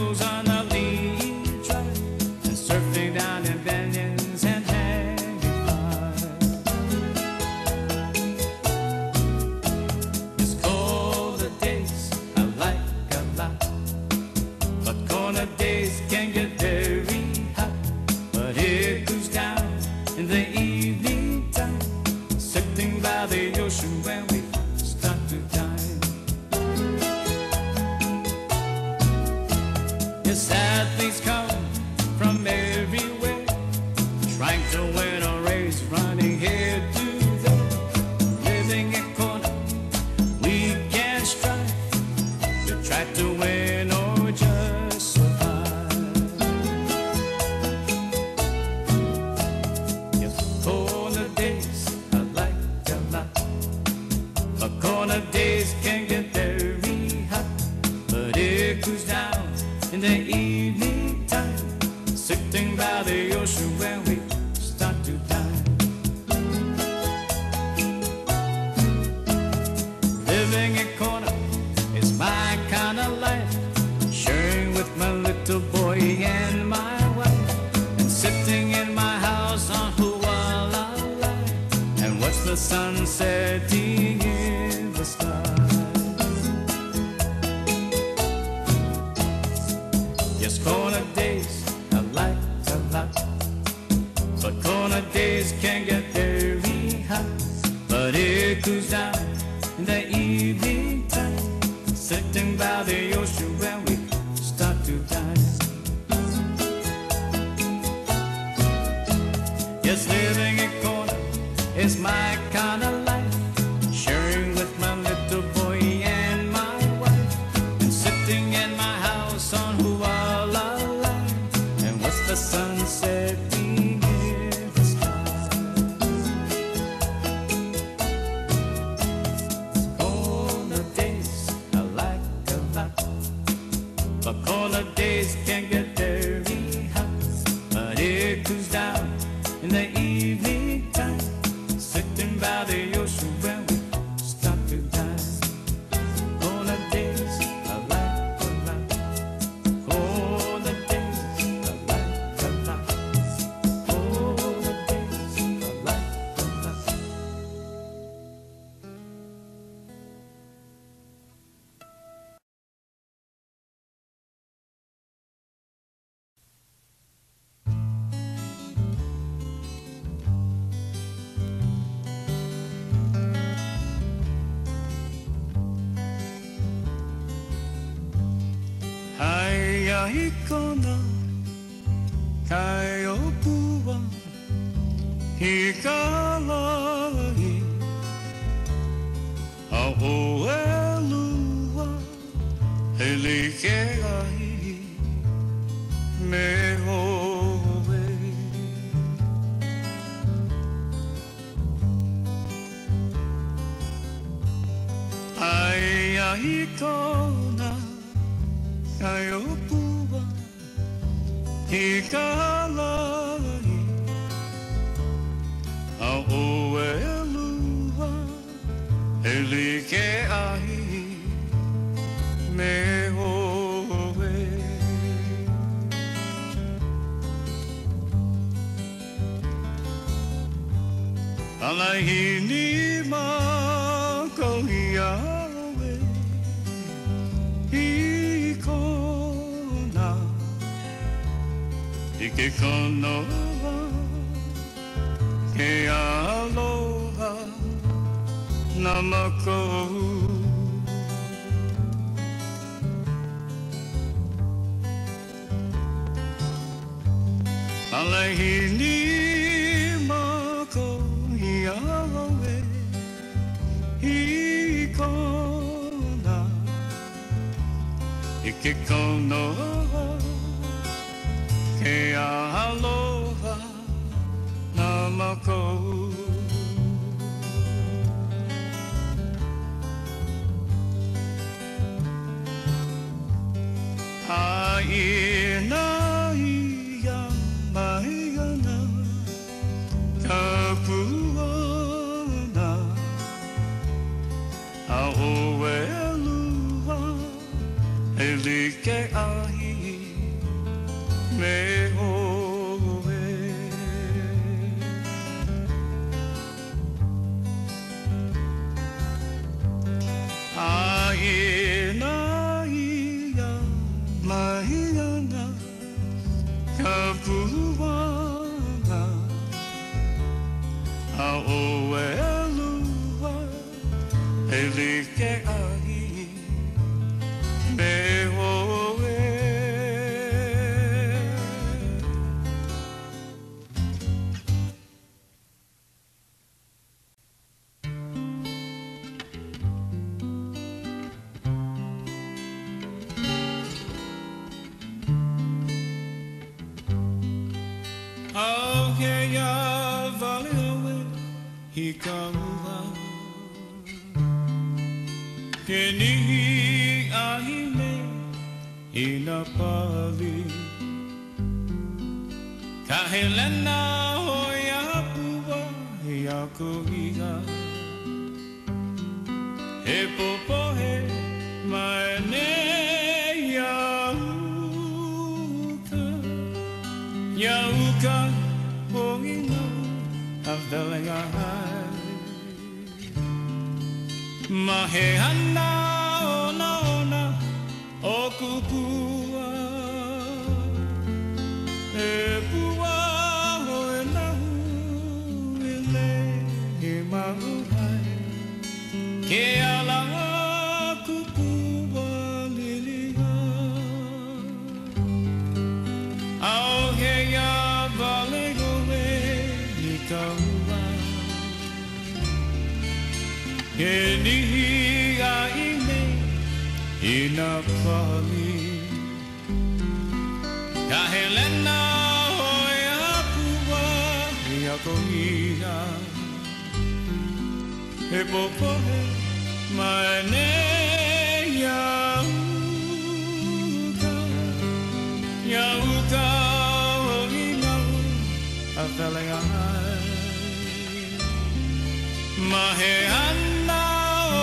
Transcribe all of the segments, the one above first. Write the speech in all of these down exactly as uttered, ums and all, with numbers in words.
goes on a lead track, and surfing down in banyans and hanging by. It's colder days I like a lot, but corner days can get very hot. But it goes down in the evening time, sitting by the ocean when we start to dine. Sad things come from everywhere, trying to win a race, running here to there, living in corner, we can strive to try to win or just survive. Yes, corner days I like a lot, but corner days can get very hot. But it goes down in the evening time, sitting by the ocean when we start to dine. Living in corner is my kind of life, sharing with my little boy and my wife, and sitting in my house on Hualalai, and watch the sun setting in the sky. Yes, corner days I like a lot, but corner days can get very hot. But it goes down in the evening time, sitting by the ocean when we start to dine. Yes, living in corner is my kind of life, sharing with my little boy and my wife, and sitting in my house on Hawaii, the sunset in the sky. Corner days I like a lot, but corner days can get very hot. But it goes down in the evening time, sitting by the ocean when we stop to dine. Corner days I like a lot. Corner days I like. Hayai kona kayoku wa hikarai, aoeru wa helikegai meoe. Hayai kona kayoku hikalai, aoelua helikeai meoe. Alaihi ni makoiai, ike kono wa ke aloha namakou. Alaihi ni mako hiawe ikona, ike kono wa ke aloha namakou. Ainai yamai ga na kapuana, aoelua helikeai. Mahe ana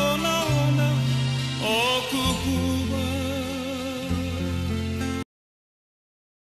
ona ona o kuku.